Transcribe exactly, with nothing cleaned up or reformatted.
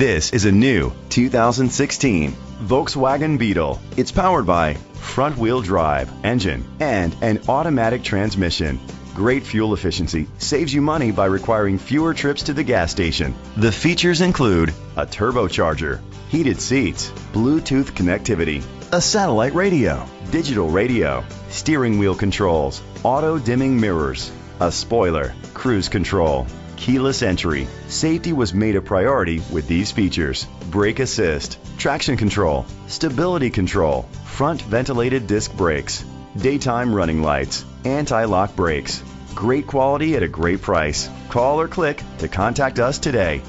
This is a new two thousand sixteen Volkswagen Beetle. It's powered by front-wheel drive engine and an automatic transmission. Great fuel efficiency saves you money by requiring fewer trips to the gas station. The features include a turbocharger, heated seats, Bluetooth connectivity, a satellite radio, digital radio, steering wheel controls, auto-dimming mirrors, a spoiler, cruise control, keyless entry. Safety was made a priority with these features: brake assist, traction control, stability control, front ventilated disc brakes, daytime running lights, anti-lock brakes. Great quality at a great price. Call or click to contact us today.